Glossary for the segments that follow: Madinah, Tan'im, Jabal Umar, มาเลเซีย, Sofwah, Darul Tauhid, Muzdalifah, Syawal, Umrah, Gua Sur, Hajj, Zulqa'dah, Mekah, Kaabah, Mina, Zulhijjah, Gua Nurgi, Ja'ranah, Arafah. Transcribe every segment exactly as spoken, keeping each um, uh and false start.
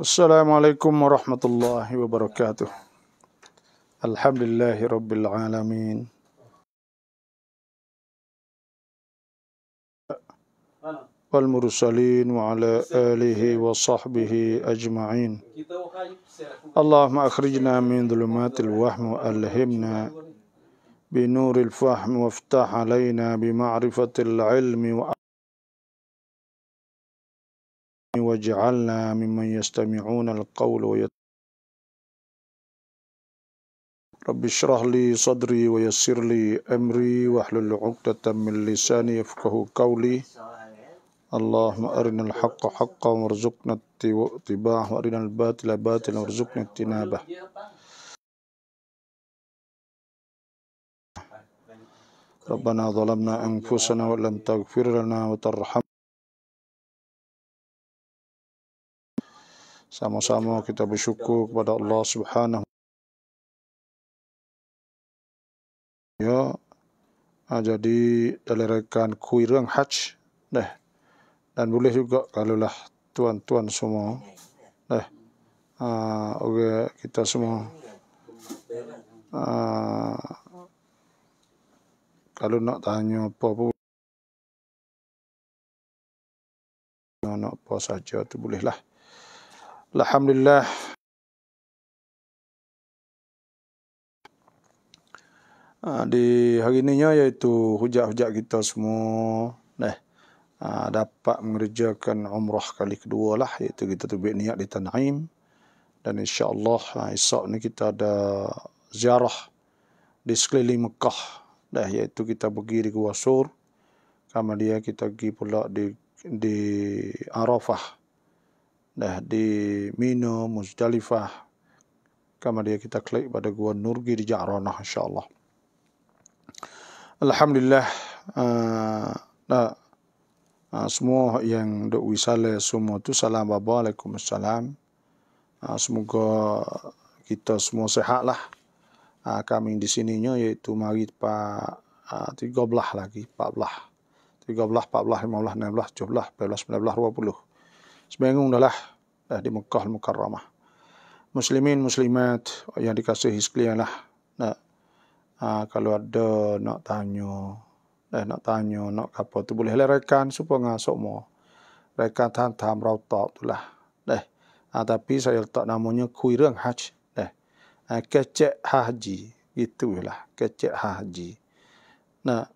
Assalamualaikum warahmatullahi wabarakatuh. Alhamdulillahi rabbil alamin. Wal mursalin wa ala alihi wa sahbihi ajma'in. Allahumma akhrijna min dhulumatil wahmi wa alhimna binuril fahmi waftah alaina bima'rifatil ilmi wa وجعلنا ممن يستمعون القول ويت رب اشرح لي صدري ويسر لي أمري واحلل عقدة من لساني يفقه قولي اللهم أرنا الحق حقا وارزقنا اتباعه وأرنا الباطل باطلا وارزقنا اجتنابه ربنا ظلمنا أنفسنا ولم تغفر لنا وترحمنا. Sama-sama kita bersyukur kepada Allah Subhanahu ya. Jadi dari rekan kuirang hajj deh. Dan boleh juga kalau lah tuan-tuan semua deh. Uh, Oke okay, kita semua uh, kalau nak tanya apa pun nak apa saja tu boleh lah. Alhamdulillah, di hari ini yaitu hujah-hujah kita semua nah, dapat mengerjakan umrah kali kedua lah, yaitu kita tubik niat di Tan'im. Dan insyaAllah esok ni kita ada ziarah di sekeliling Mekah dah, yaitu kita pergi di Gua Sur, kemudian kita pergi pula di, di Arafah dah, di Mina, Muzdalifah, kemudian kita klik pada Gua Nurgi di Ja'ranah insyaAllah. Alhamdulillah uh, nah, uh, semua yang duk wisala semua tu salam baba, alaikumussalam. Uh, semoga kita semua sihat lah. Uh, kami di sininya iaitu mari pak uh, tiga belas lagi, empat belas, tiga belas, empat belas, lima belas, enam belas, tujuh belas, lapan belas, sembilan belas, dua puluh. Sebengung dah lah dah di Mekah Al-Mukarramah. Muslimin muslimat yang dikasihi sekalian lah. Nah, ha, kalau ada nak tanya, dah nak tanya nak apa tu boleh lah rekan supaya ngasok mo. Rekan tantam rautab tu lah. Dah. Ha, tapi saya letak namanya kuirang haji. Dah. Ha, kecek haji gitulah, kecek haji. Nah,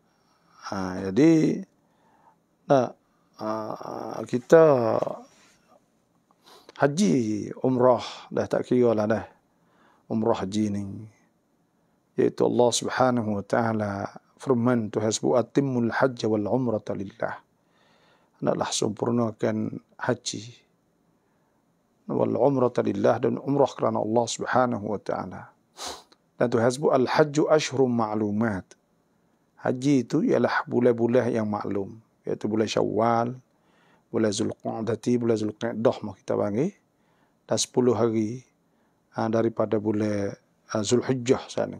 ha, jadi nah ha, kita haji umrah dah tak kira lah dah. Umrah haji ni iaitu Allah Subhanahu wa taala firman tu hasbu atimul hajj wal umrata lillah. Hendaklah sempurnakan haji wal umrata lillah, dan umrah kerana Allah Subhanahu wa taala. Dan tu hasbu al hajj ashhurun ma'lumat. Haji itu ialah bulan-bulan yang maklum, iaitu bulan Syawal, bulan Zulqa'dati, bulan Zulqa'dah mah kita panggil, dah sepuluh hari ha, daripada bulan ha, Zulhijjah sana.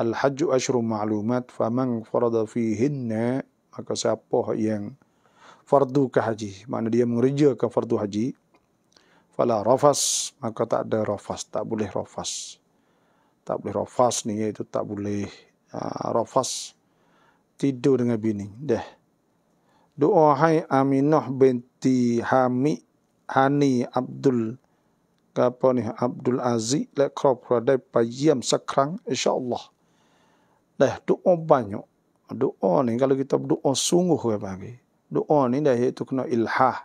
Al-hajju ashru ma'lumat faman farada fihinna, maka siapa yang fardu ke haji, makna dia mengerjakan fardu haji, fala rafas, maka tak ada rafas, tak boleh rafas. Tak boleh rafas ni iaitu tak boleh ha, rafas tidur dengan bini dah. Doa hai Aminah binti Hami Hani Abdul apa ni Abdul Aziz lek crop radai payam sekarang insyaallah. Dah doa banyak. Doa ni kalau kita berdoa sungguh ke bagi. Doa ni dah iaitu kena ilhah.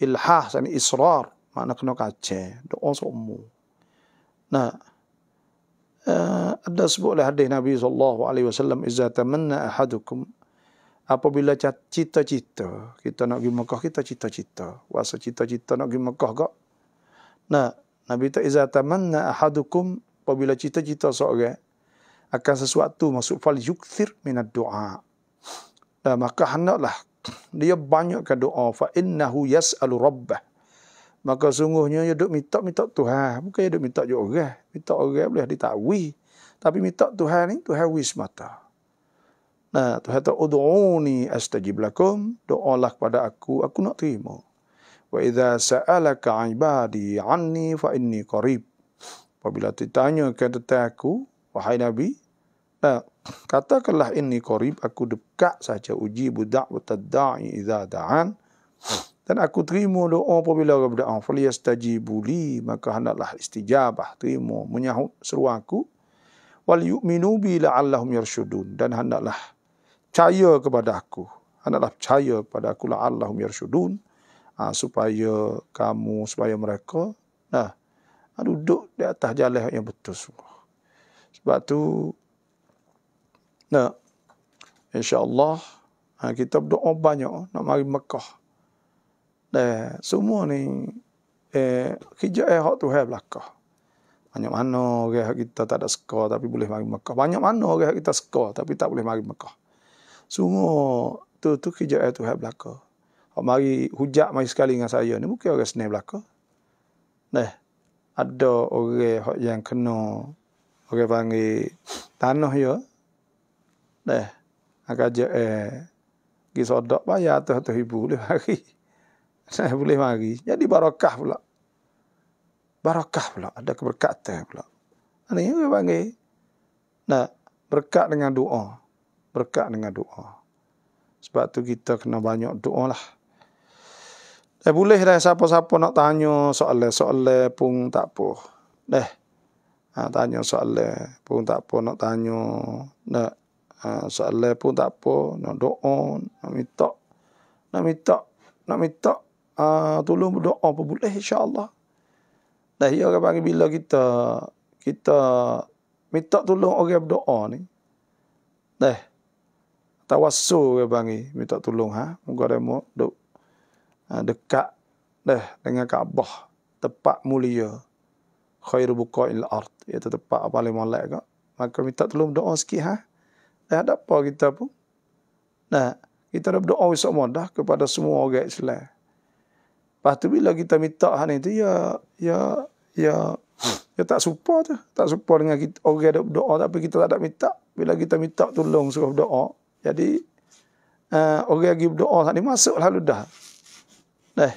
Ilhah sama israr, makna kena kaca. Doa semua. Nah, uh, ada sebutlah hadis Nabi sallallahu alaihi wasallam, "Iza tamanna ahadukum", apabila cita-cita kita nak pergi Mekah, kita cita-cita. Wasa cita-cita nak pergi Mekah kok. Nah, Nabi tak iza tamanna ahadukum, apabila cita-cita seorang akan sesuatu, maksud fal yukthir minad du'a. Nah, maka hendaklah dia banyakkan doa, fa innahu yas'alu rabbah. Maka sungguhnya dia duk minta-minta Tuhan, bukan dia duk minta je orang. Minta orang boleh ditakwil, tapi minta Tuhan ni Tuhan wis mata. Nah, Tuhan ta'ud'uni astajib lakum, doalah kepada aku, aku nak terima. Wa idza sa'alaka 'ibadi 'anni fa inni qarib. Apabila ditanya kepadaku, wahai Nabi, nah, katakanlah inni qarib, aku dekat saja, uji budak bertadai idza da'an, dan aku terima doa apabila aku berdoa. Falyastajibu li, maka hendaklah istijabah, terima, menyahut seruanku. Wal yu'minu bi la'allahum yarsyudun, dan hendaklah percaya kepada aku, hendaklah percaya kepada aku la'allahum yarsyudun. Ha, supaya kamu, supaya mereka nah, duduk di atas jalan yang betul semua. Sebab tu nah, insya-Allah ha, kita berdoa banyak nak mari Mekah. Nah, semua ni eh kerja eh hak Tuhan belakang. Banyak mana orang kita tak ada seka tapi boleh mari Mekah. Banyak mana orang kita seka tapi tak boleh mari Mekah. Semua tu tu kerja eh Tuhan belakang. Mari hujat mari sekali dengan saya ni mungkin orang Senin belaka. Nah, ada orang yang kena orang panggil tanah ya. Nah, kerja eh pergi sodok bayar satu ribu boleh mari. Saya boleh mari. Jadi barakah pula. Barakah pula, ada keberkatan pula. Ini orang panggil nah, berkat dengan doa. Berkat dengan doa. Sebab tu kita kena banyak doa lah. Eh, boleh dah siapa-siapa nak tanya soalan-soalan pun tak apa. Dah. Ha, tanya soalan pun tak apa, nak tanya nak ha, soalan pun tak apa, nak doa, nak minta. Nak minta, nak minta ah ha, tolong berdoa pun boleh insya-Allah. Dah ya orang panggil bila kita kita minta tolong orang berdoa ni. Dah. Tawassul orang panggil minta tolong ha, moga demo duk dekat dah dengan Kaabah, tempat mulia khairu buqa'il ard, iaitu tempat paling molek kak, maka minta tolong doa sikit ha. Dah ada apa kita pun nah, kita dah berdoa esok modah kepada semua orang Islam. Lepas tu bila kita minta hal itu ya ya ya ya tak serupa tu, tak serupa dengan kita orang ada berdoa tapi kita tak ada minta. Bila kita minta tolong suruh berdoa, jadi uh, orang lagi berdoa tadi masuk lalu dah. Dah.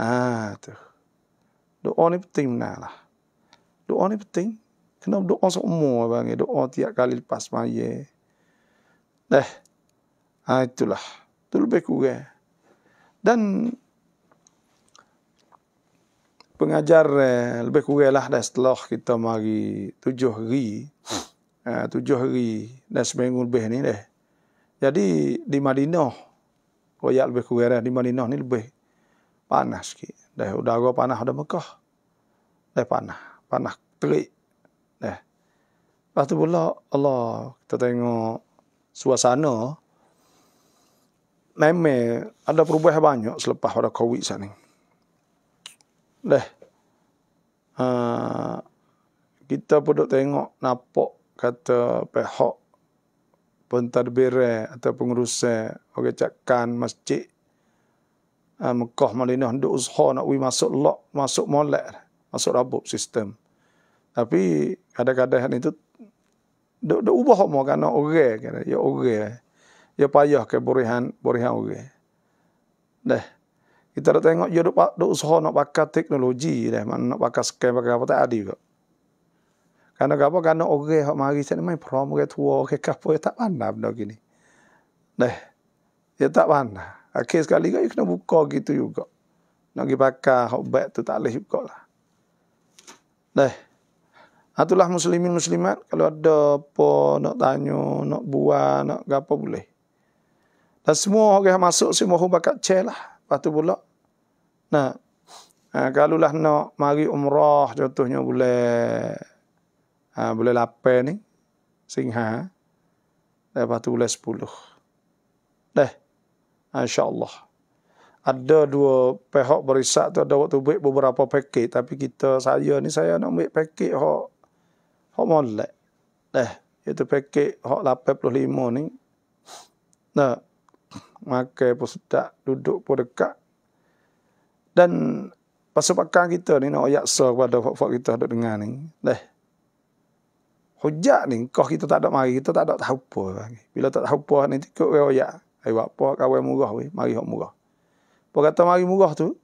Ah tu. Doa ni penting benarlah. Doa ni penting. Kena berdoa semua bang, doa tiap kali lepas mayat. Dah. Ah itulah. Tu lebih kurang. Dan pengajar eh, lebih kuranglah dah setelah kita mari tujuh hari. Uh, tujuh hari dan seminggu lebih ni deh. Jadi di Madinah, royak lebih kurang di Madinah ni lebih panas sikit. Dah udara panas ada Mekah. Dah panas, panas terik. Dah. Lepas tu pula Allah, kita tengok suasana memang ada perubahan banyak selepas pada Covid sana ni. Dah. Uh, kita pun duk tengok nampak kata pihak pentadbiran atau pengurusan orang cakkan masjid uh, Mekah Madinah duk usaha nak we masuk lock, masuk molek, masuk rabuk sistem. Tapi kadang-kadang itu duk duk ubah mau kerana orang kena ya orang ya payah ke borihan borihan orang. Dah kita dah tengok dia duk duk usaha nak pakai teknologi dah, mana nak pakai scan pakai apa tak ada juga. Kerana apa? Kerana orang yang mari sana main prom, orang tua, orang kapur, tak pandang benda gini. Dah. Dia tak pandang. Akhir sekali kan, dia kena buka gitu juga. Nak pergi pakai hot bag tu tak boleh buka lah. Dah. Itulah muslimin-muslimat. Kalau ada apa nak tanya, nak buat, nak apa boleh. Dan semua orang yang masuk, semua orang bakat chair lah. Lepas tu pula. Nah. Ha, kalau lah nak mari umrah, contohnya boleh. Ha, boleh lapan ni Singha. Lepas tu boleh sepuluh. Dah ha, insya-Allah. Ada dua pihak berisak tu ada waktu buat beberapa paket. Tapi kita saya ni saya nak ambil paket hak hak molek. Dah itu paket hak lapan puluh lima ni. Nah makan pun sedap, duduk pun dekat. Dan pasukan kita ni nak yaksa kepada hak-hak kita duk dengar ni. Dah hujat ni, kau kita tak ada mari, kita tak ada tahu apa. Bila tak tahu apa, nanti kau royak. Ayo apa, kawan murah weh, mari hak murah. Apa kata mari murah tu,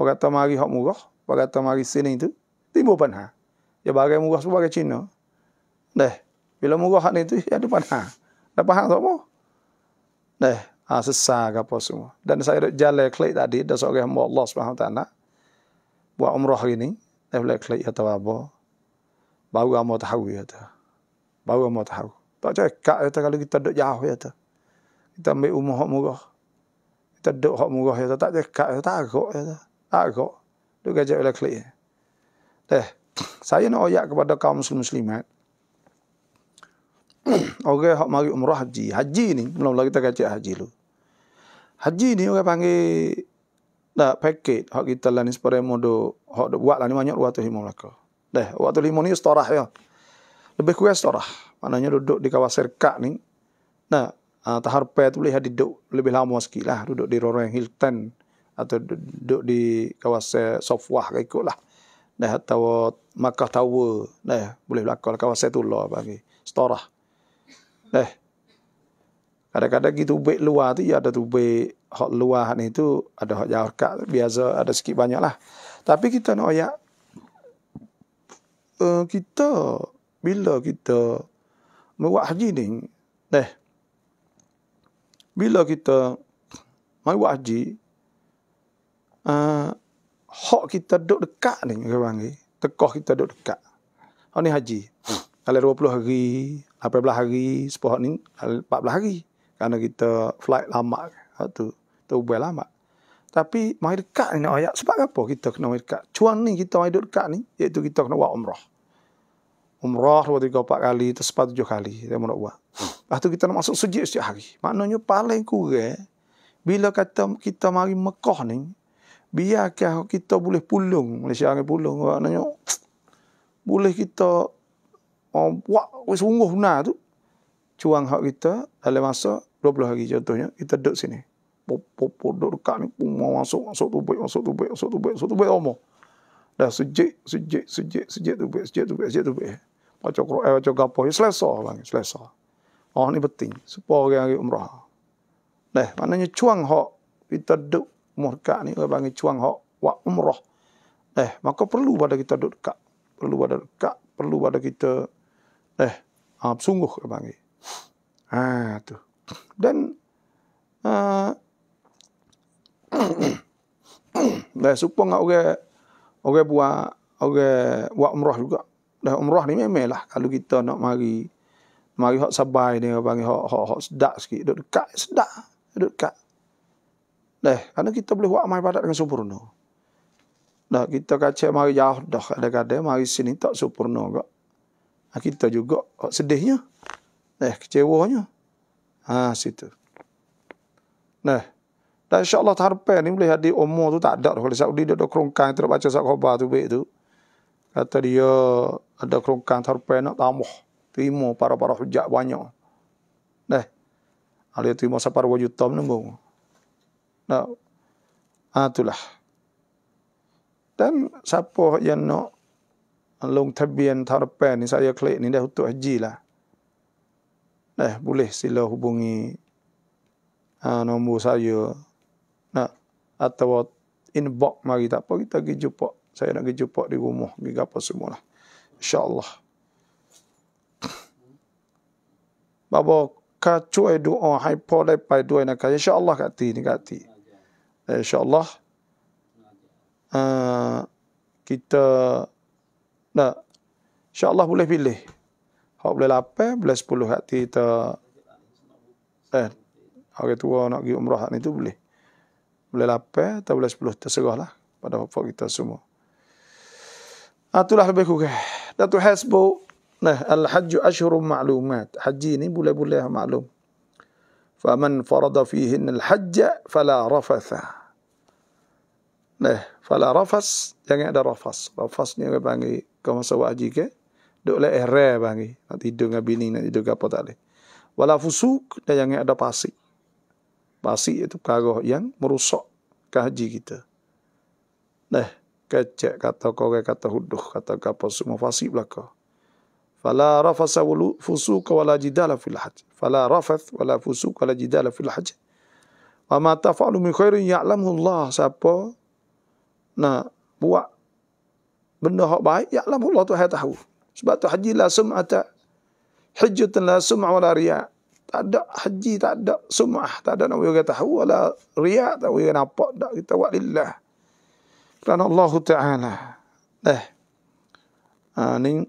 Pakat tamari hak murah, pakat tamari sini itu timbul panah. Ya bagai murah sebagai Cina. Deh, bila murah hak itu ya ada panah. Dah faham tak mau? Deh, ha, sesah apa semua. Dan saya jalan klik tadi dah seorang hamba Allah Subhanahu Wa Taala buat umrah hari ni, dah boleh klik atau apa. Baru kamu tahu ya tu. Baru kamu tahu. Tak cakap ya tu kalau kita duduk jauh ya tu. Kita ambil umur hak murah. Kita duduk hak murah ya tu. Tak cakap ya tu. Tak agak ya tu. Tak agak. Duduk gajak oleh klik ya. Deh. Saya nak oyak kepada kaum muslim-muslimat. Orang hak mari umrah haji. Haji ni. Mula-mula kita gajak haji dulu. Haji ni orang panggil. Dah paket. Hak kita lah ni seperti modul. Hak buat lah ni banyak dua ratus himau laka. Deh. Waktu lima ni setorah ya. Lebih kurang setorah. Maknanya duduk di kawasan Kak ni. Nah. Uh, Taharpeh tu boleh duduk lebih lama sikit lah. Duduk di Roreng Hilton. Atau duduk di kawasan Sofwah ke ikut lah. Dah, atau Makkah Tower. Dah, boleh belakang kawasan tu lah bagi. Setorah. Dah. Kadang-kadang kita tubik luar tu. Ya ada tubik. Hak luar ni tu. Ada hak jauh kat. Biasa ada sikit banyak lah. Tapi kita nak oyak. Uh, kita. Bila kita. Buat haji ni. Dah. Bila kita mari buat haji, uh, hak kita duduk dekat ni, orang panggil. Tekah kita duduk dekat. Hak ni haji. Kalau dua puluh hari, lapan belas hari, sepuluh ni empat belas hari. Kerana kita flight lama. Hak tu, tu buat lama. Tapi mari dekat ni nak ayat. Sebab apa kita kena mari dekat? Cuan ni kita mari duduk dekat ni, iaitu kita kena buat umrah. Umrah dua, tiga, empat kali, terus empat, tujuh kali. Kita nak buat. Lepas tu kita nak masuk sujud setiap hari. Maknanya paling kurang, bila kata kita mari Mekah ni, biarkan kita boleh pulung. Malaysia orang pulung. Maknanya, boleh kita oh, buat sungguh benar tu. Cuang hak kita dalam masa dua puluh hari contohnya. Kita duduk sini. Pop-pop duduk dekat ni. Mau masuk, masuk tubik, masuk tubik, masuk tubik, masuk tubik, omor. Dah sujud, sujud, sujud, sujud tubik, sujud tubik, sujud tubik. Baca Quran, baca gapo, selesa bang, selesa. Oh ni penting, supaya orang umrah. Dah, maknanya cuang hak kita duduk murka ni orang panggil cuang hak wak umrah. Dah, maka perlu pada kita duduk dekat, perlu pada dekat, perlu pada kita dah, ah, sungguh orang panggil. Ha tu. Dan uh, dah supaya orang orang buat orang buat umrah juga. Dah umrah ni memanglah kalau kita nak mari mari hak sabai dia panggil hak hak, hak sedap sikit, duduk dekat sedap, duduk dekat. Dah, kerana kita boleh buat amal ibadat dengan sempurna. Dah kita kacau mari jauh dah kadang-kadang mari sini tak sempurna gak. Kita juga hak sedihnya. Dah kecewanya. Ha situ. Nah, dan insya-Allah tarpen ni boleh hadir umur tu tak ada kalau Saudi dia ada kerongkang tak baca surat khabar tu baik tu. Kata dia ada kerongkang tarpen nak tambah. Terima para-para hujat banyak. Dah. Ada terima sampai dua juta menunggu. Dah. Ah itulah. Dan siapa yang nak long tabian tarpen ni saya klik ni dah untuk haji lah. Dah boleh sila hubungi ah, nombor saya. Nah, atau inbox mari tak apa kita pergi jumpa. Saya nak pergi jumpa di rumah, pergi apa semualah. InsyaAllah. Bapa kacau doa hai po dai pai doi nak insyaAllah kat ti ni kat ti. InsyaAllah. Uh, kita nah insyaAllah boleh pilih. Hak boleh lapan, boleh sepuluh kat ti kita eh orang tua nak pergi umrah ni tu boleh. Boleh lapan atau boleh sepuluh. Terserahlah pada bapak kita semua. Itulah lebih kurang. Datuk Hasbuk. Nah, Al-Hajju Ashurun Ma'lumat. Haji ni boleh-boleh maklum. Faman farada fihin al-hajja fala rafatha. Nah, fala rafas. Jangan ada rafas. Rafas ni orang panggil. Kau masa buat haji ke? Duduklah ihram panggil. Nak tidur dengan bini, nak tidur dengan apa tak boleh. Wala fusuk. Dan jangan ada pasik. Pasik itu perkara yang merusak haji kita. Nah, kecek kata korek, kata huduh, kata apa semua fasik belaka. Fala rafasa wala fusuq wala jidala fil hajj. Fala rafath wala fusuq wala jidala fil hajj. Wa ma taf'alu min khairin ya'lamuhu Allah. Siapa Nah, buat benda hak baik, ya Allah Tuhan tahu. Sebab tu haji la sum'ata, hajjatan la sum'a wala riya'. Tak ada haji, tak ada sum'ah, tak ada nak orang tahu wala riya', tak orang nampak, tak kita buat lillah. Kerana Allah Taala. Eh. Ha, ni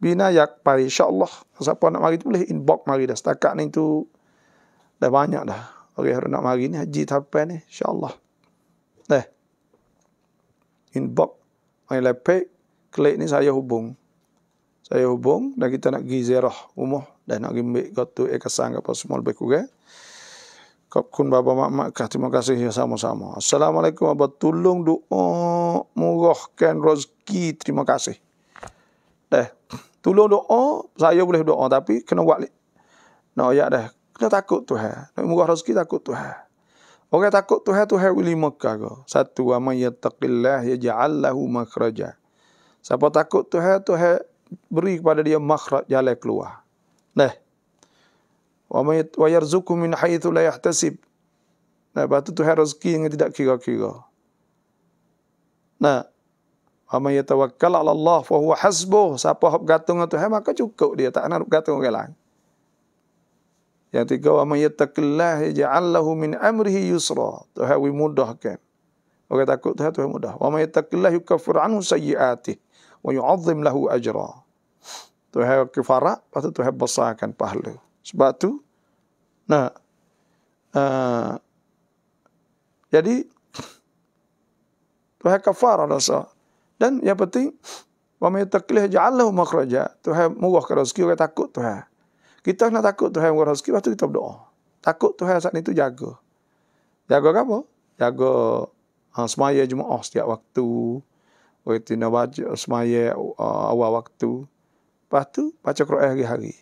bina yak pari insya-Allah. Siapa nak mari tu boleh inbox mari dah. Setakat ni tu dah banyak dah. Orang okay, nak mari ni haji tapan ni insya-Allah. Eh. Inbox my laptop klik ni saya hubung. Saya hubung dan kita nak pergi ziarah rumah dan nak ambil gotu ekasan apa semua lebih kurang. Kapkun bapa mak-mak terima kasih ya sama-sama. Assalamualaikum abah tolong doa murahkan rezeki terima kasih. Dah. Tolong doa saya boleh doa tapi kena buat nak ayat dah. Kena takut Tuhan. Nak murah rezeki takut Tuhan. Orang takut Tuhan Tuhan boleh maka ke. Satu amay yattaqillah yaj'al lahu makhraja. Siapa takut Tuhan Tuhan beri kepada dia makhraj jalan keluar. Nah. Wa may wa yarzuqu min haitsu la yahtasib. Nah, batu Tuhan rezeki yang tidak kira-kira. Nah, wa may tawakkal 'ala Allah fa huwa hasbuh. Siapa hab gantung dengan Tuhan maka cukup dia, tak nak gantung orang lain. Yang tiga wa may yattaqillaha yaj'al lahu min amrihi yusra. Tuhan wi mudahkan. Orang takut Tuhan Tuhan mudah. Wa may yattaqillaha yukaffir 'anhu sayyi'atihi. Wa yu'azzim lahu ajra. Tuhan kifarat, lepas tu Tuhan besarkan pahala. Sebab tu, nah, uh, jadi, Tuhan kafarah rasa. Dan yang penting, wa may yattaqillah yaj'al lahu makhraja. Tuhan murahkan rezeki, orang takut Tuhan. Kita nak takut Tuhan murahkan rezeki, lepas tu kita berdoa. Takut Tuhan saat itu jaga. Jaga apa? Jaga ha, semaya Jumaat setiap waktu. Waktu nak baca semaya uh, awal waktu. Lepas tu, baca Quran hari-hari.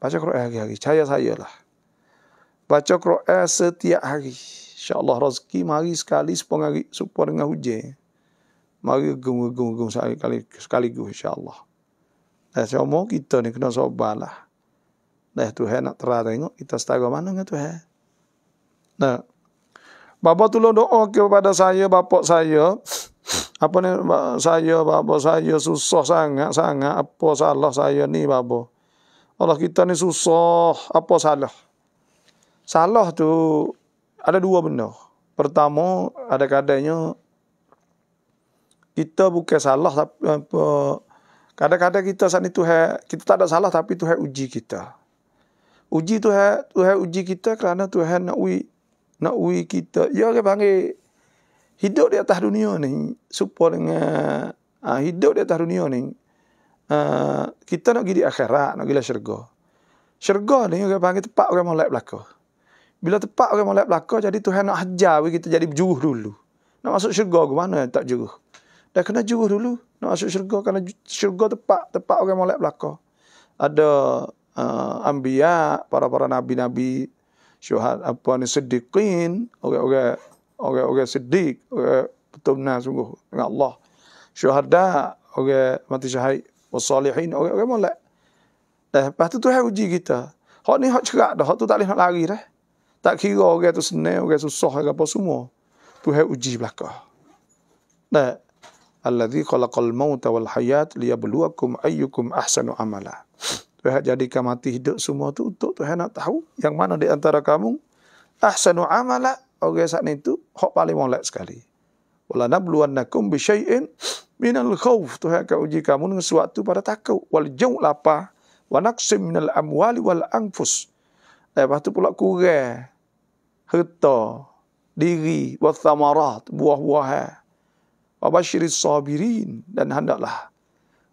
Baca Quran hari-hari. Caya saya lah. Baca Quran setiap hari. InsyaAllah rezeki mari sekali sepuluh hari. Supaya dengan hujan. Mari gung-gung-gung sekaligus insyaAllah. Dah semua kita ni kena sabar lah. Dah Tuhan nak terang tengok kita setara mana dengan Tuhan. Nah. Bapa tolong doa kepada saya, bapak saya. Apa ni saya bapa saya susah sangat sangat apa salah saya ni bapa Allah kita ni susah apa salah salah tu ada dua benda. Pertama ada kadangnya kita bukan salah tapi apa kadang-kadang kita saat ni Tuhan kita tak ada salah tapi Tuhan uji kita uji Tuhan Tuhan uji kita kerana Tuhan nak wi nak wi kita ya ke panggil hidup di atas dunia ni, supaya dengan ha, hidup di atas dunia ni, uh, kita nak pergi di akhirat, nak pergi lah syurga. Syurga ni orang panggil tepat orang malak belaka. Bila tepat orang malak belaka, jadi Tuhan nak hajar kita jadi juruh dulu. Nak masuk syurga ke mana tak juruh? Dah kena juruh dulu, nak masuk syurga, kerana syurga tepat, tepat orang malak belaka. Ada uh, ambiya, para-para nabi-nabi, syuhad, apa ni, siddiqin, orang-orang, orang-orang siddiq, orang betul benar sungguh dengan Allah. Syuhada, orang mati syahid, wasalihin, orang-orang molek. Dah lepas tu Tuhan uji kita. Hak ni hak cerak dah, hak tu tak boleh nak lari dah. Tak kira orang tu senang, orang susah, orang apa semua. Tuhan uji belaka. Dah. Allazi khalaqal mauta wal hayat liyabluwakum ayyukum ahsanu amala. Tuhan jadikan mati hidup semua tu untuk Tuhan nak tahu yang mana di antara kamu ahsanu amala. Orang saat ni tu hak paling molek sekali. Wala nabluwannakum bi syai'in minal khauf. Tuhan akan uji kamu dengan sesuatu pada takut. Wal jau' lapar wa naqsim minal amwali wal anfus. Lepas tu pula kurang harta, diri, wa thamarat, buah-buahan. Wa basyiris sabirin dan hendaklah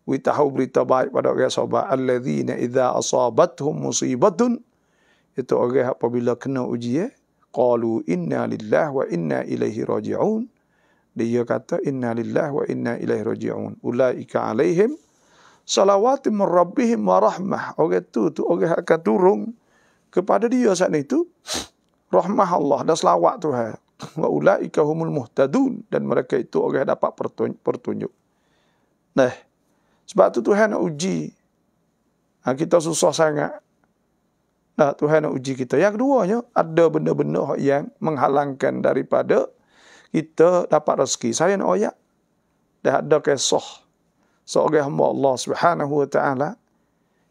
we tahu berita baik pada orang sabar allazina idza asabathum musibatun. Itu orang apabila kena ujian qalu inna lillahi wa inna ilaihi raji'un. Dia kata inna lillahi wa inna ilaihi raji'un. Ulaika alaihim salawatu min rabbihim wa rahmah. Orang tu tu orang akan turun kepada dia saat itu rahmah Allah dan selawat Tuhan. Wa ulaika humul muhtadun dan mereka itu orang dapat pertunjuk. Nah, sebab tu Tuhan nak uji. Ha, kita susah sangat. Nah, Tuhan nak uji kita. Yang keduanya, ada benda-benda yang menghalangkan daripada kita dapat rezeki. Saya nak oyak, dah ada kisah seorang hamba Allah Subhanahu wa taala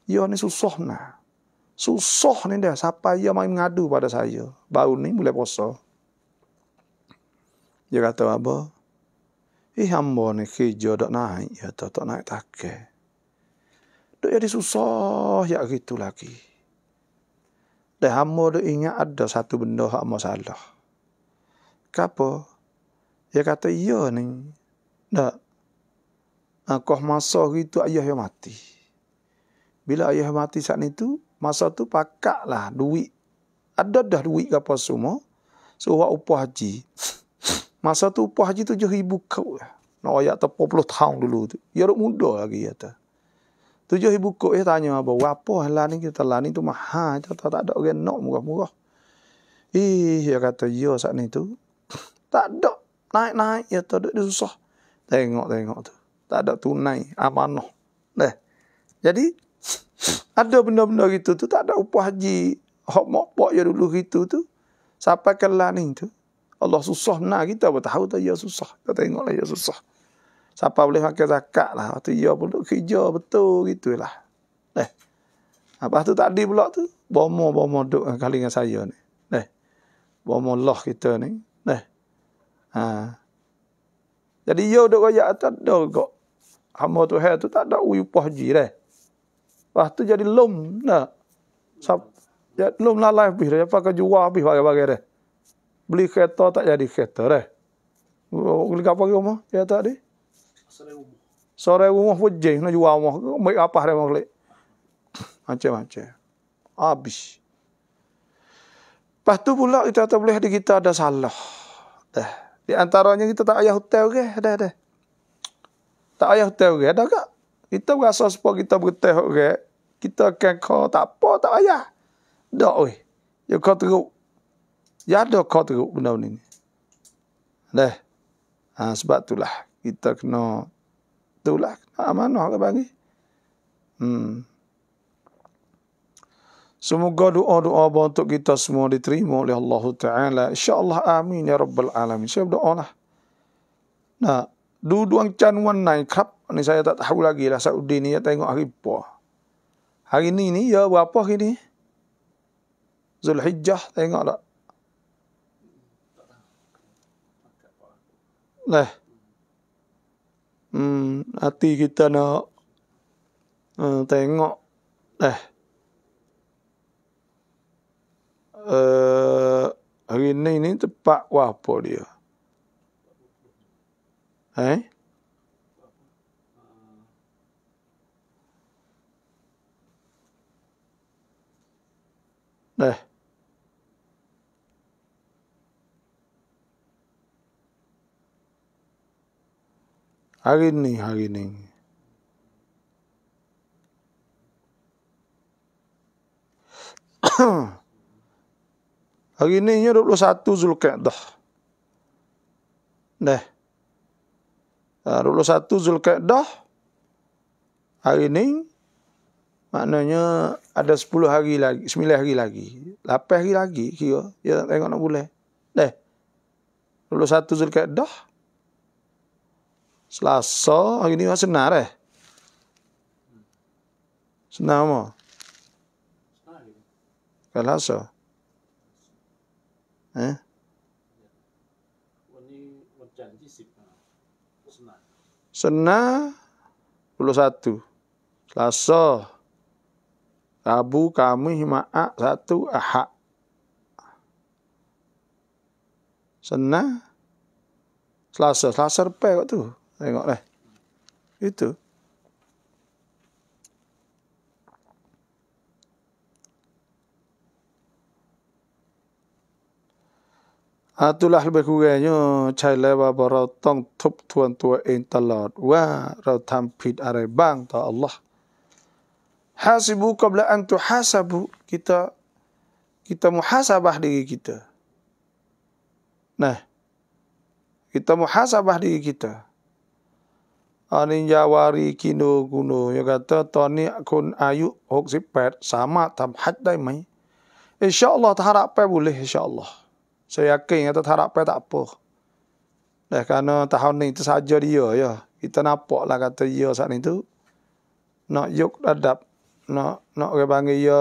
yo ni susahna. Susah ni dah siapa ia main ngadu pada saya. Baru ni mulai puasa. Dia kata apa? Eh hamba ni kerja dak naik, ya tak tak naik takke. Dak jadi susah ya gitu lagi. Dah hamba dak ingat ada satu benda hak masalah. Kapo? Dia kata iya ni. Dak akoh masa gitu ayah yang mati. Bila ayah mati saat itu, masa tu pakaklah duit. Ada dah duit apa semua. So, awak upah haji. Masa tu upah haji tujuh ribu kau. Nak ayat tepuk puluh tahun dulu tu. Ya, duk muda lagi. Tujuh ribu kau, dia tanya abang. Apa lah ni kita lah ni tu mahal. Tak, tak ada orang nak murah-murah. Eh, dia kata, ya saat ni tu. Tak ada. Naik-naik. Ya, tak ada. Dia susah. Tengok-tengok tu. Tak ada tunai. Amanah. Dah. Jadi, ada benda-benda gitu tu, tak ada upah haji. Hak mokpok ya dulu gitu tu. Sampai kelah ni tu. Allah susah benar kita. Apa tahu tak ya susah. Kita tengoklah ya susah. Siapa boleh makan zakat lah. Waktu ya pun kerja betul gitu lah. Eh. Lepas tu tadi pula tu. Bomo-bomo duduk kali dengan saya ni. Eh. Bomo lah kita ni. Eh. Ha. Jadi ya duduk rakyat tak ada kok. Hamba Tuhan tu tak ada upah haji lah. Lepas tu jadi lom nak. Jadi lom lah live habis dah. Pakai jual habis bagai-bagai dah. Beli kereta tak jadi kereta dah. Beli apa ke rumah? Ya tak ni? Sore rumah. Sore rumah pejih nak jual rumah. Baik apa dia mau klik. Macam-macam. Habis. Lepas tu pula kita tak boleh di kita ada salah. Dah. Di antaranya kita tak ayah hotel ke? Dah dah. Tak ayah hotel ke? Ada tak? Kita berasa supaya kita berteh orang. Kita akan kau tak apa, tak payah. Tak weh. Ya kau teruk. Ya ada kau teruk benda-benda ni. Dah. Ha, sebab itulah. Kita kena. Itulah. Kena amanah ke bagi. Hmm. Semoga doa-doa untuk kita semua diterima oleh Allah Ta'ala. InsyaAllah amin ya Rabbal Alamin. Saya berdoa lah. Nah. Dua-duang canuan naik krap. Ni saya tak tahu lagi lah Saudi ni. Ya tengok hari apa. Hari ni ni. Ya berapa hari ni? Zulhijjah. Tengok tak? Leh. Hmm. Hati kita nak. Hmm, tengok. Leh. Uh, hari ni ni tepat berapa dia? Eh? Dah. Hari ni, hari ni. Hari ni nya dua puluh satu Zulqa'dah. Dah. dua puluh satu Zulqa'dah. Hari ni maknanya ada sepuluh hari lagi, sembilan hari lagi, lapan hari lagi kira. Ya tengok nak boleh. Dah. dua puluh satu Zulqa'dah. Selasa hari ni senar eh. Senar mo. Kalau so. Eh? Senar dua puluh satu. Selasa. Rabu, Kamis, Jumaat, Sabtu, Ahad. Senin, Selasa. Selasa repai kot tu. Tengoklah. Itu. Itulah lebih kurangnya. Cahilai bapa rau tong tup tuan tua ing talad. Wah, rau tampid arai bang ta Allah. Hasibu qabla an tuhasabu. Kita kita muhasabah diri kita. Nah. Kita muhasabah diri kita. Ani jawari kino guno. Ya kata toni kun ayu hok sipet sama tam haddai mai. Insya-Allah taharapai boleh insya-Allah. Saya yakin kata taharapai tak apa. Dah kerana tahun ni itu saja dia ya. kita napok lah kata yo saat itu nak yuk adab nak nak ke panggil yo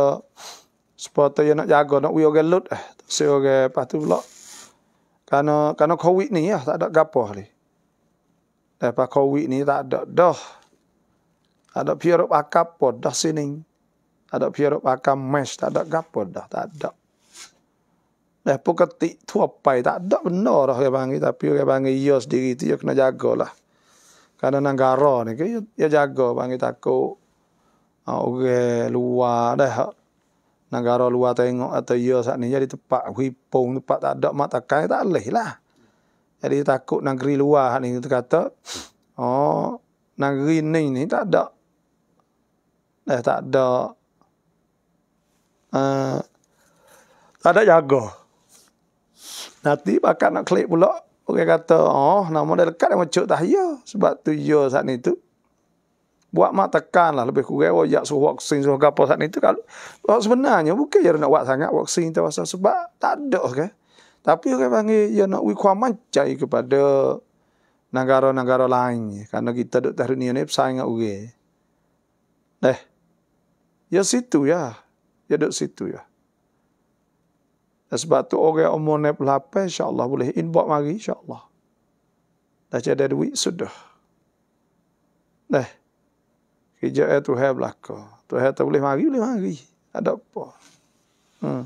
sepatu yo nak jago nak yo gelut eh seorang patu pula karena karena covid ni ya tak ada gapoh ni lepas covid ni tak ada dah ada pierop akap pod dah sining ada pierop akam mesh tak ada gapoh dah tak ada dah poketi tua pai tak ada benar dah ke panggil tapi ke panggil yo sendiri tu yo kena jagalah karena negara ni ke ya jaga panggil takut orang luar dah negara luar tengok atau ya saat ni jadi tempat hipung tempat tak ada mata kai tak leh lah jadi takut negeri luar ni kata oh negeri ni ni tak ada dah tak ada uh, tak ada jaga nanti bakal nak klik pula. Okey kata, oh nama dia lekat yang macam tak ya. Sebab tu ya saat ni tu. Buat mak tekan lah. Lebih kurang wajak suruh vaksin, suruh kapal saat ni tu. Kalau sebenarnya bukan dia nak buat sangat vaksin tu. Sebab tak ada ke. Okay? Tapi orang okay, panggil dia nak wikwa mancai kepada negara-negara lain. Kerana kita duduk tahun ni ni pesaing dengan orang. Eh. Ya situ ya. Ya duduk situ ya. Sebab tu orang umur naik lapar, insyaAllah boleh inbox mari, insyaAllah. Dah jadi duit, sudah. Dah. Kerja eh Tuhan belakang. Tuhan tak boleh mari, boleh mari. Tak ada apa. Hmm.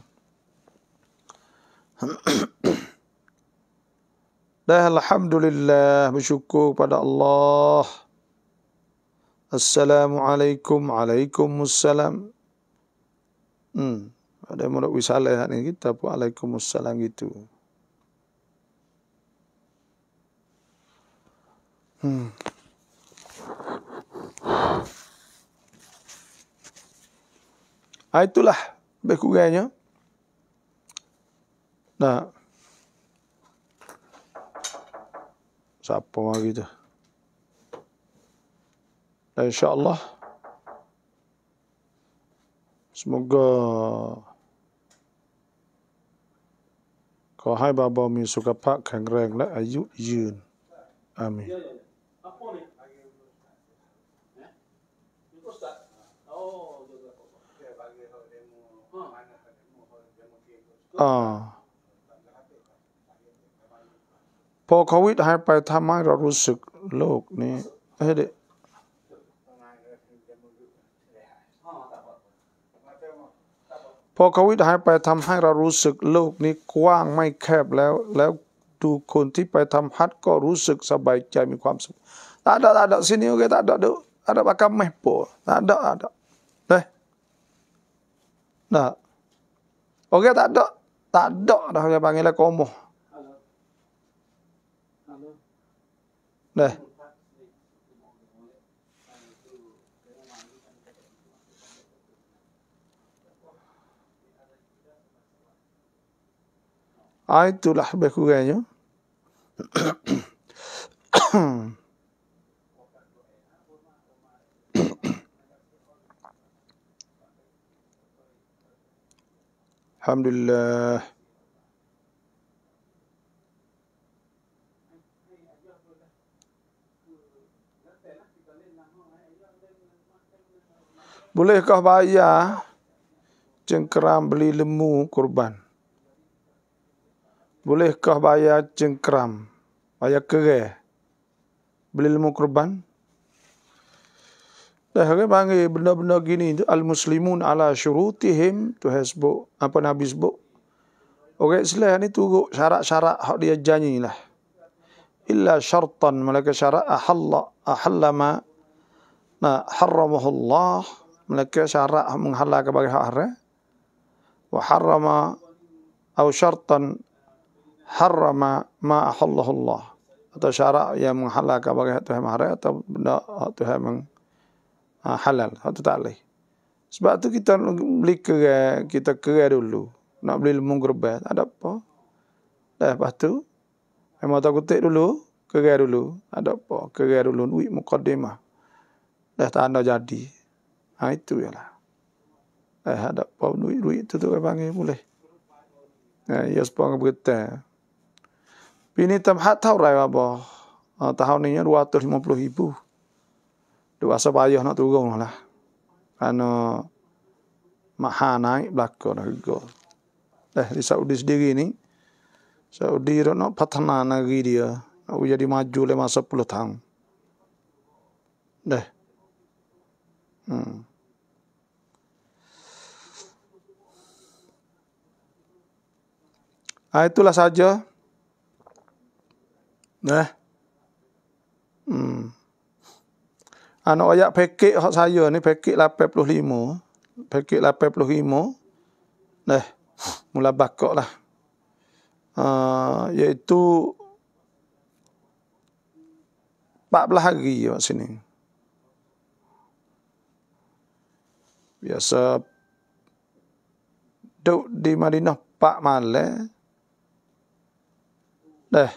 Dah, alhamdulillah. Bersyukur kepada Allah. Assalamualaikum. Waalaikumsalam. Hmm. Ada mulut wisalah saat ini kita pun alaikumussalam gitu. Hmm. Ah, itulah berkurangnya. Nah. Siapa lagi tu? Dan insyaAllah. Semoga kau hai bapa mi suka pak kang reng la ayu yun. Amin. Ah. Po covid hai pai thamai ra rusuk lok ni. Eh de. Po covid หาย ไป ทำ ให้ เรา รู้ สึก โลก นี้ กว้าง ไม่ แคบ แล้ว แล้ว ดู คน ที่ ไป ทำ ฮัจญ์ ก็ รู้ สึก สบาย ใจ มี ความ สุข tak ada tak ada sini okey tak ada duk ada bakal meh po tak ada ada deh nah okey tak ada tak ada dah dia panggil lah komoh deh Itulah berkurangnya. Alhamdulillah. Bolehkah bayar cengkeram beli lemu kurban? Bolehkah bayar cengkeram, bayar kerai, beli lemu kurban? Dah orang panggil benda-benda gini tu al-muslimun ala syurutihim tu hizbuk apa Nabi sebut. Orang Islam ni turut syarat-syarat hak dia janjilah. Illa syartan malaka syarat ahalla ahalla ma nah haramahu Allah malaka syarat menghalalkan bagi hak haram wa harama atau syartan harama ma ahallahu Allah atau syarat yang menghalalkan bagi hak Tuhan haram atau benda hak Tuhan meng ha, halal hak tu tak boleh. Sebab tu kita beli kerai, kita kerai dulu. Nak beli lemung kerbau tak ada apa. Dah lepas tu memang tak kutip dulu, kerai dulu. Ada apa? Kerai dulu duit mukadimah. Dah tanda jadi. Ha itu jelah. Eh ada apa duit-duit tu tu panggil boleh. Ya, ya sepang berita. Bini tamhat tau rai apa? tahun ini dua ratus lima puluh ribu. Dewasa payah nak turun lah. Karena maha naik belakang harga. Dah di Saudi sendiri ni, Saudi itu nak patah negeri dia. Aku jadi maju lima sepuluh tahun. Dah. Hmm. Nah, itulah saja. Nah. Hmm. Anak oyak paket hak saya ni paket lapan puluh lima. Paket lapan puluh lima. Nah, mula bakok lah. Uh, iaitu empat belas hari kat sini. Biasa duduk di Madinah empat malam. Dah,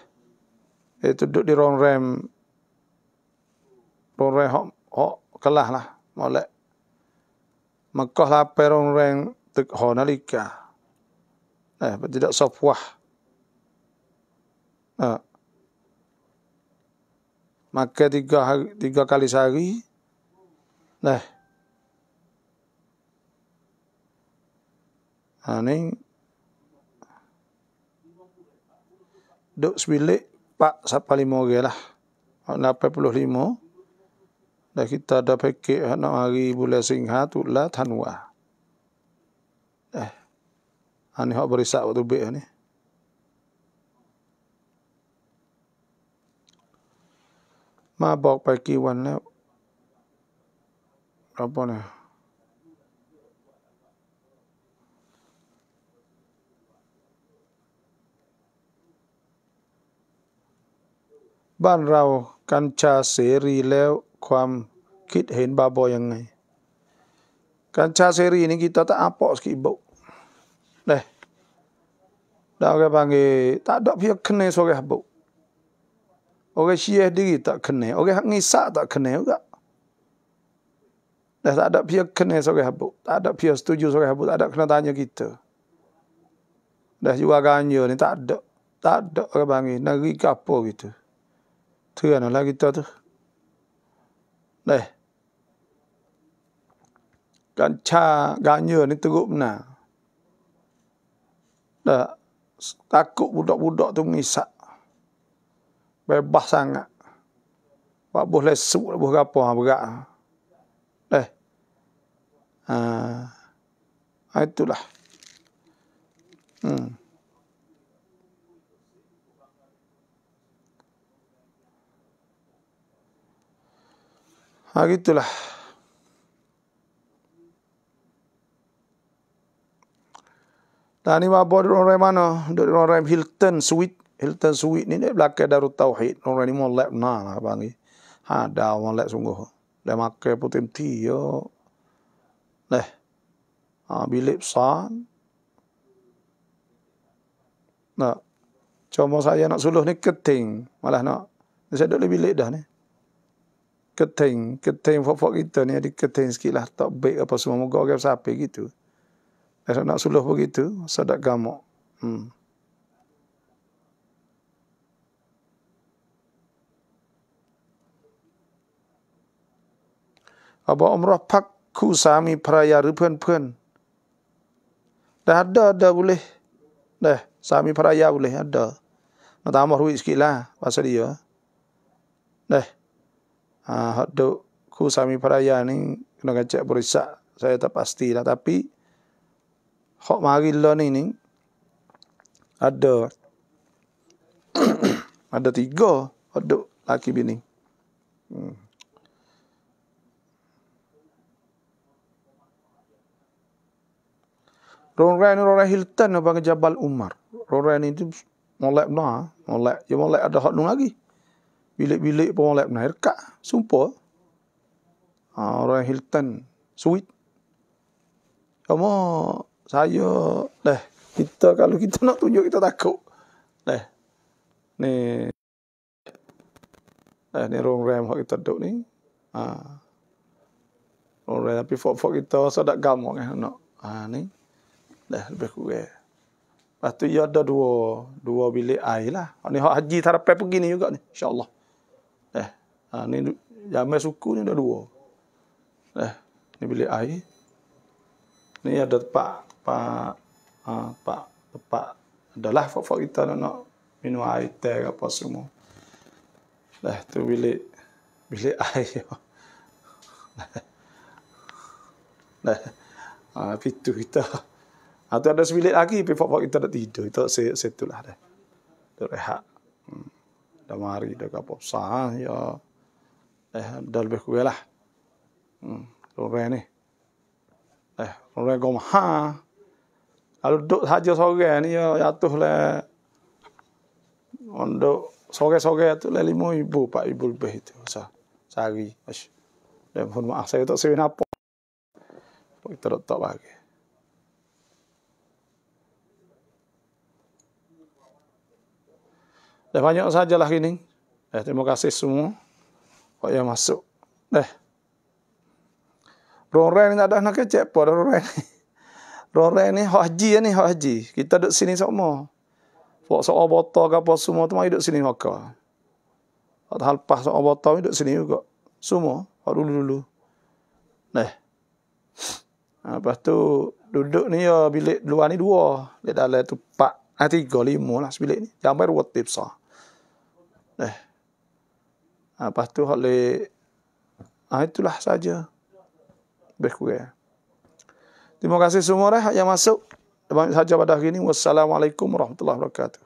itu duduk di rongrem, rongrem hok hok kelah lah, molek. Mekah lape rongrem tek honalika. Eh, tidak sopwah. Eh. Maka tiga hari, tiga kali sehari. Dah. Ha ni duduk sebilik pak sampai lima orang lah. lapan puluh lima. Dah kita ada paket nak hari bulan Singha Tulah Tanwa. Eh. Ha ni hak berisak waktu baik ni. Ma bok pagi wan lah. Apa ni? Ban rau kancha seri lew kwam kit hen babo yang ngai. Kancha seri ni kita tak apok sikit bau. Dah. Dah orang panggil tak ada pihak kena sorah bau. Orang syiah diri tak kena, orang hak ngisak tak kena juga. Dah tak ada pihak kena sorah bau. Tak ada pihak setuju sorah bau, tak ada kena tanya kita. Dah jual ganja ni tak ada. Tak ada orang panggil negeri kapo gitu. Tuanlah kita tu. Dah. Ganca ganja ni teruk benar. Dah. Takut budak-budak tu mengisak. Bebas sangat. Buat buh lesuk, buh apa hang berat. Dah. Ah, itulah. Hmm. Ha, gitulah. Dah ni mabuk duduk orang mana? Duduk orang Hilton Suite. Hilton Suite ni dia belakang Darul Tauhid. Orang ni molek benar lah panggil. Ha, dah molek sungguh. Dah makan putim ti yo. Dah. Ha, bilik besar. Nak. Cuma saya nak suluh ni keting. Malah nak. Saya duduk di bilik dah ni. Keting, keting fok-fok kita ni ada keting sikit lah. Tak baik apa semua. Moga orang sapi gitu. Saya nak suluh begitu. Sadak gamuk. Hmm. Abang umrah pak ku sami peraya rupen-pen. Dah ada, ada boleh. Dah, sami peraya boleh ada. Nak tambah duit sikit lah. Pasal dia. Dah. Ha, duk ku sami peraya ni kena kacak berisak. Saya tak pastilah. Tapi hak marilah ni ni ada ada tiga hak duk laki bini. Hmm. Rongreng ni rongreng Hilton apa ke Jabal Umar. Rongreng ni tu molek benar. Molek. Dia molek ada hak nun lagi. Bilik-bilik pun orang lain berkat. Sumpah. Ha, orang Hilton Suite. Cuma saya dah. Kita kalau kita nak tunjuk kita takut. Dah. Ni. Dah ni rongrem yang kita duduk ni. Ha. Rongrem tapi fok-fok kita sadak gamuk kan nak. Ha ni. Dah lebih kurang. Lepas tu dia ada dua. Dua bilik air lah. Ni hak haji tarapai pergi ni juga ni. InsyaAllah. Nah, ini jamai suku ini ada dua. Eh, ini bilik air. Ini ada Pak Pak uh, Pak Pak adalah favorit kita nak minum air teh apa semua. Lah tu bilik bilik air. Nah, ah pintu kita. Atau ada sebilik lagi, pokok kita dah tidur. Itu setulah dah. Dah rehat. Hmm. Dah mari dah kapok sah ya. Eh dah lebih kuelah. Hmm, orang ni. Eh, orang gom ha. Kalau duduk saja sorang ni ya jatuh lah. Ondok sorang-sorang tu lah lima ibu, pak ibu lebih itu. Sa sehari. Dan mohon maaf saya tak sewin apa. Kita dah tak bagi. Dah banyak sajalah ini. Eh, terima kasih semua. Kok yang masuk. Eh. Roreng ni tak ada nak kecek apa dah roreng ni. Roreng ni hak haji ni, hak haji. Kita duduk sini semua. Pok soal botol ke apa semua tu mari duduk sini maka. Tak halpas soal botol duduk sini juga. Semua hak dulu-dulu. Eh. Ha, lepas tu duduk ni ya bilik luar ni dua. Bilik dalam tu empat. Ah, tiga, lima lah sebilik ni. Jambai ruwet tipsah. Eh. Ha, lepas tu hak le... Ha, itulah saja. Berkurang. Terima kasih semua dah yang masuk. Banyak saja pada hari ini. Wassalamualaikum warahmatullahi wabarakatuh.